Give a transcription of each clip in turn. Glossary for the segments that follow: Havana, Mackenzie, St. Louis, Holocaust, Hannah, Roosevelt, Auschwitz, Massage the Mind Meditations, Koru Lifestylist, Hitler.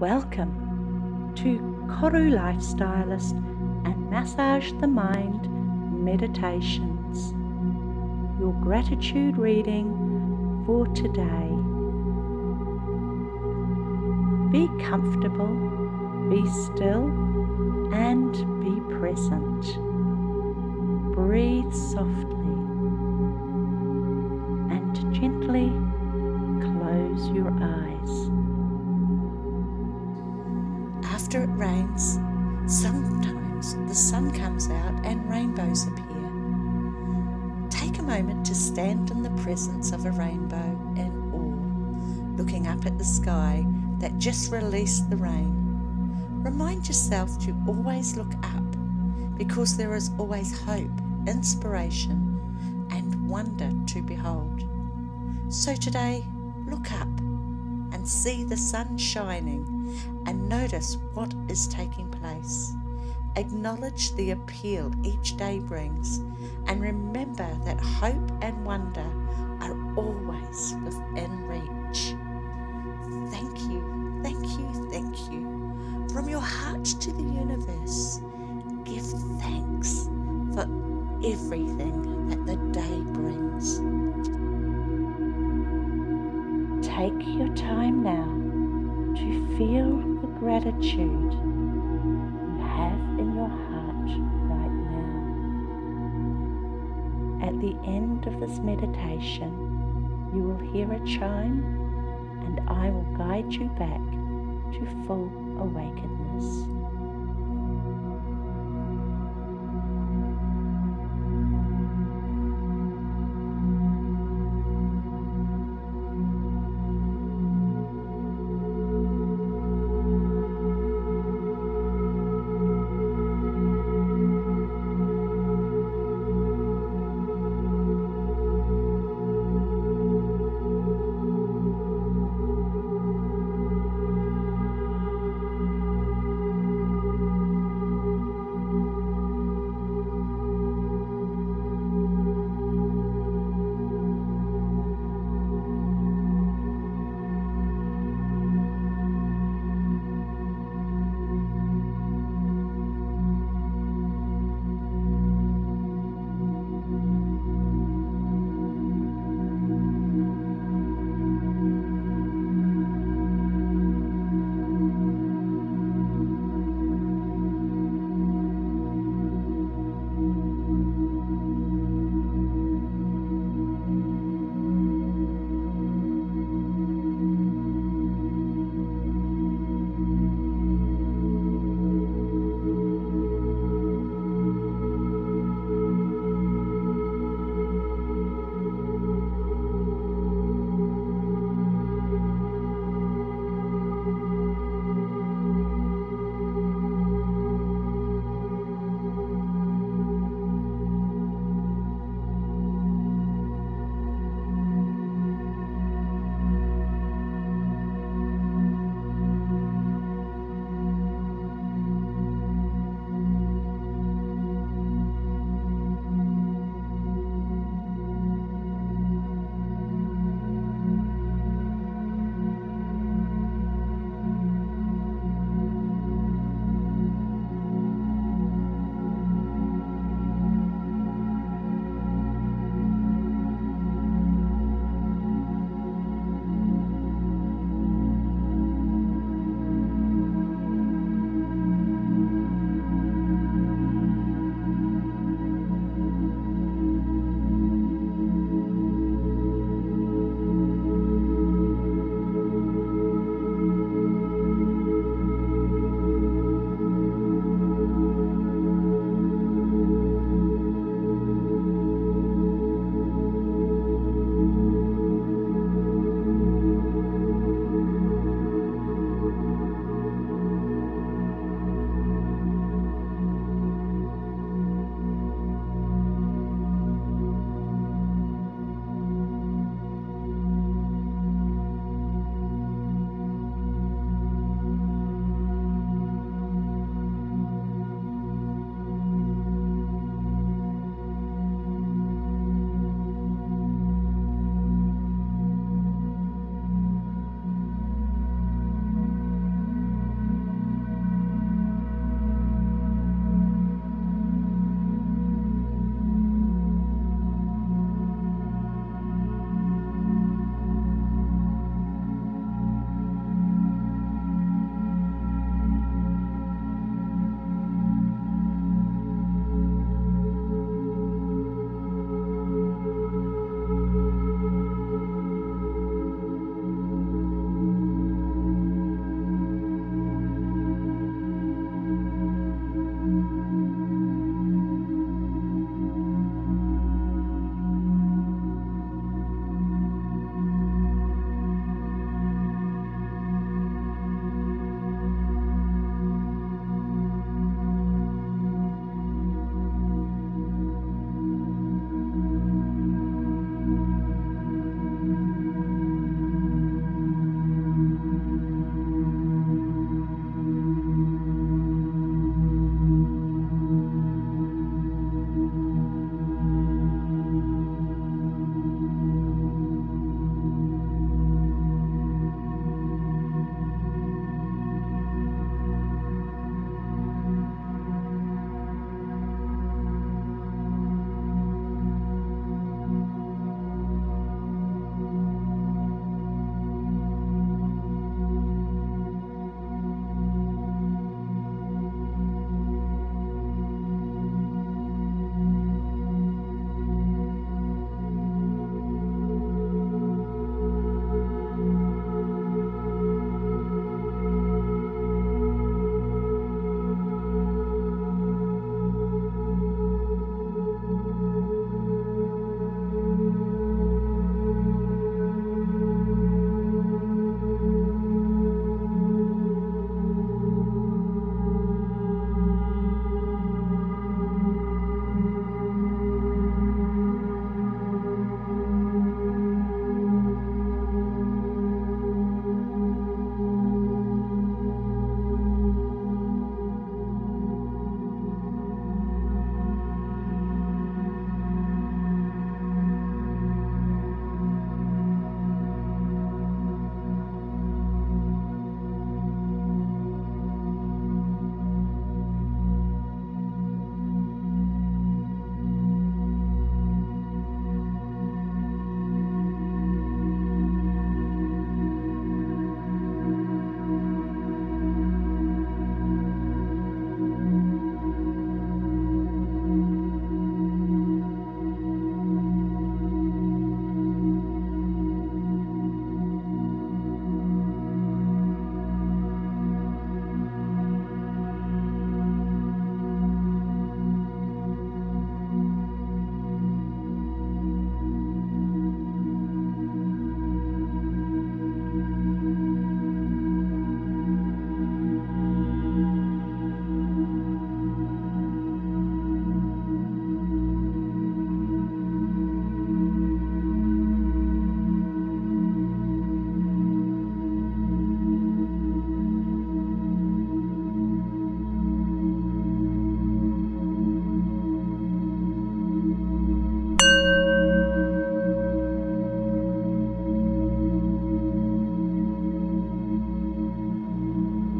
Welcome to Koru Lifestylist and Massage the Mind Meditations, your gratitude reading for today. Be comfortable, be still, and be present. Breathe softly and gently close your eyes. After it rains, sometimes the sun comes out and rainbows appear. Take a moment to stand in the presence of a rainbow in awe, looking up at the sky that just released the rain. Remind yourself to always look up, because there is always hope, inspiration, and wonder to behold. So today, look up and see the sun shining, and notice what is taking place. Acknowledge the appeal each day brings, and remember that hope and wonder are always within reach. Thank you, thank you, thank you. From your heart to the universe, give thanks for everything that the day brings. Take your time now to feel the gratitude you have in your heart right now. At the end of this meditation, you will hear a chime, and I will guide you back to full awakeness.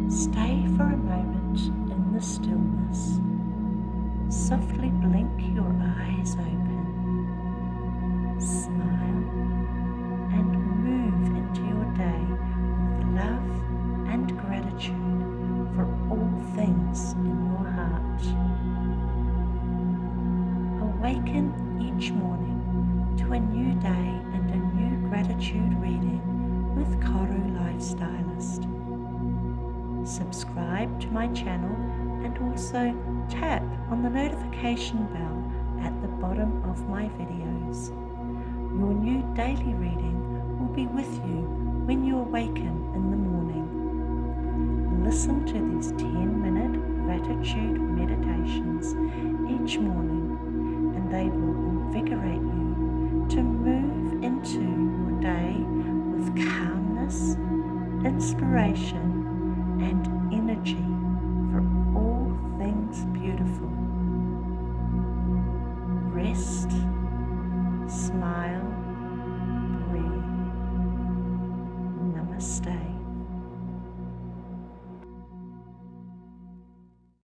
Stay for a moment in the stillness. Softly blink your eyes open. Smile and move into your day with love and gratitude for all things in your heart. Awaken each morning to a new day and a new gratitude reading with Koru Lifestylist. Subscribe to my channel and also tap on the notification bell at the bottom of my videos. Your new daily reading will be with you when you awaken in the morning. Listen to these 10-minute gratitude meditations each morning, and they will invigorate you to move into your day with calmness, inspiration, and energy for all things beautiful. Rest, smile,